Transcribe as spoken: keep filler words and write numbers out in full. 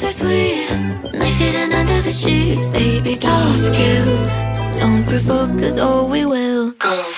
kisses are sweet, knife hidden under the sheets. Baby, dark skin, don't provoke us or we will go.